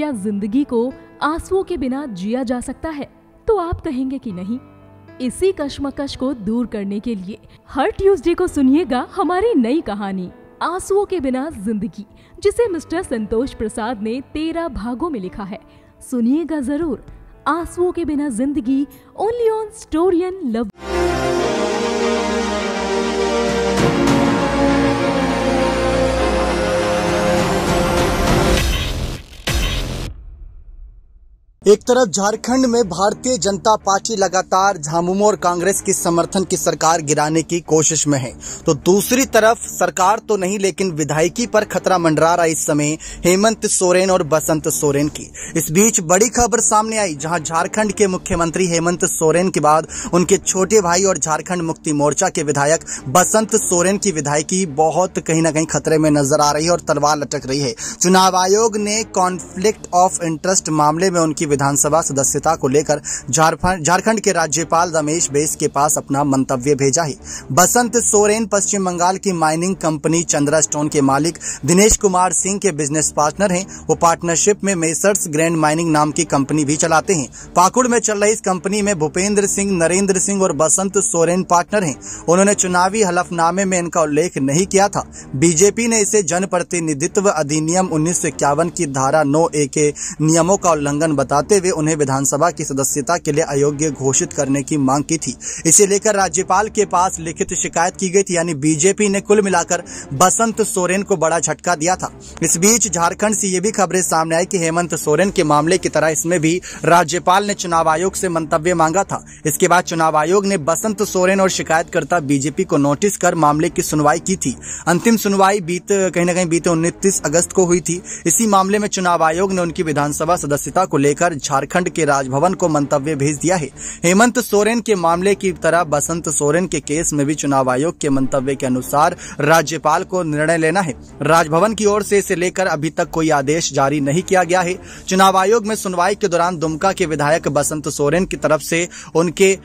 क्या जिंदगी को आंसुओं के बिना जिया जा सकता है? तो आप कहेंगे कि नहीं। इसी कश्मकश को दूर करने के लिए हर ट्यूसडे को सुनिएगा हमारी नई कहानी आंसुओं के बिना जिंदगी, जिसे मिस्टर संतोष प्रसाद ने 13 भागों में लिखा है। सुनिएगा जरूर। आंसुओं के बिना जिंदगी, ओनली ऑन स्टोरियन लव। एक तरफ झारखंड में भारतीय जनता पार्टी लगातार झामुमो और कांग्रेस की समर्थन की सरकार गिराने की कोशिश में है, तो दूसरी तरफ सरकार तो नहीं लेकिन विधायकी पर खतरा मंडरा रहा इस समय हेमंत सोरेन और बसंत सोरेन की। इस बीच बड़ी खबर सामने आई, जहां झारखंड के मुख्यमंत्री हेमंत सोरेन के बाद उनके छोटे भाई और झारखंड मुक्ति मोर्चा के विधायक बसंत सोरेन की विधायकी बहुत कहीं ना कहीं खतरे में नजर आ रही है और तलवार लटक रही है। चुनाव आयोग ने कॉन्फ्लिक्ट ऑफ इंटरेस्ट मामले में उनकी विधानसभा सदस्यता को लेकर झारखंड के राज्यपाल रमेश बैस के पास अपना मंतव्य भेजा है। बसंत सोरेन पश्चिम बंगाल की माइनिंग कंपनी चंद्रा स्टोन के मालिक दिनेश कुमार सिंह के बिजनेस पार्टनर हैं। वो पार्टनरशिप में मेसर्स ग्रैंड माइनिंग नाम की कंपनी भी चलाते हैं। पाकुड़ में चल रही इस कंपनी में भूपेंद्र सिंह, नरेंद्र सिंह और बसंत सोरेन पार्टनर हैं। उन्होंने चुनावी हलफनामे में इनका उल्लेख नहीं किया था। बीजेपी ने इसे जनप्रतिनिधित्व अधिनियम 1951 की धारा 9A के नियमों का उल्लंघन बताते वे उन्हें विधानसभा की सदस्यता के लिए अयोग्य घोषित करने की मांग की थी। इसे लेकर राज्यपाल के पास लिखित शिकायत की गई थी। यानी बीजेपी ने कुल मिलाकर बसंत सोरेन को बड़ा झटका दिया था। इस बीच झारखंड से ये भी खबरें सामने आई कि हेमंत सोरेन के मामले की तरह इसमें भी राज्यपाल ने चुनाव आयोग से मंतव्य मांगा था। इसके बाद चुनाव आयोग ने बसंत सोरेन और शिकायतकर्ता बीजेपी को नोटिस कर मामले की सुनवाई की थी। अंतिम सुनवाई बीते 29 अगस्त को हुई थी। इसी मामले में चुनाव आयोग ने उनकी विधानसभा सदस्यता को लेकर झारखंड के राजभवन को मंतव्य भेज दिया है। हेमंत सोरेन के मामले की तरह बसंत सोरेन के केस में भी चुनाव आयोग के मंतव्य के अनुसार राज्यपाल को निर्णय लेना है। राजभवन की ओर से इसे लेकर अभी तक कोई आदेश जारी नहीं किया गया है। चुनाव आयोग में सुनवाई के दौरान दुमका के विधायक बसंत सोरेन की तरफ से उनके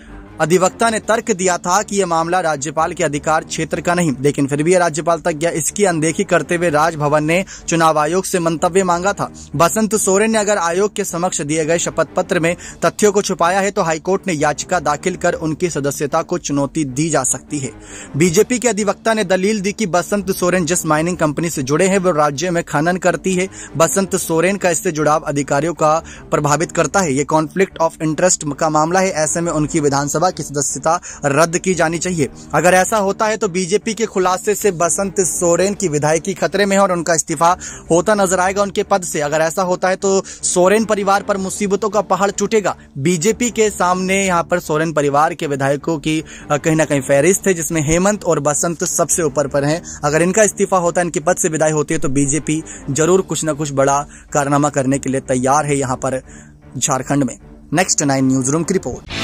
अधिवक्ता ने तर्क दिया था कि यह मामला राज्यपाल के अधिकार क्षेत्र का नहीं, लेकिन फिर भी यह राज्यपाल तक गया। इसकी अनदेखी करते हुए राजभवन ने चुनाव आयोग से मंतव्य मांगा था। बसंत सोरेन ने अगर आयोग के समक्ष दिए गए शपथ पत्र में तथ्यों को छुपाया है तो हाईकोर्ट ने याचिका दाखिल कर उनकी सदस्यता को चुनौती दी जा सकती है। बीजेपी के अधिवक्ता ने दलील दी कि बसंत सोरेन जिस माइनिंग कंपनी से जुड़े हैं वो राज्य में खनन करती है। बसंत सोरेन का इससे जुड़ाव अधिकारियों का प्रभावित करता है। ये कॉन्फ्लिक्ट ऑफ इंटरेस्ट का मामला है। ऐसे में उनकी विधानसभा की सदस्यता रद्द की जानी चाहिए। अगर ऐसा होता है तो बीजेपी के खुलासे से बसंत सोरेन की विधायकी खतरे में है और उनका इस्तीफा होता नजर आएगा उनके पद से। अगर ऐसा होता है तो सोरेन परिवार पर मुसीबतों का पहाड़ टूटेगा। बीजेपी के सामने यहां पर सोरेन परिवार के विधायकों की कहीं ना कहीं फहरिस्त है, जिसमें हेमंत और बसंत सबसे ऊपर पर हैं। अगर इनका इस्तीफा होता है, इनके पद से विदाई होती है, तो बीजेपी जरूर कुछ ना कुछ बड़ा कारनामा करने के लिए तैयार है यहां पर झारखंड में। नेक्स्ट 9 न्यूज रूम की रिपोर्ट।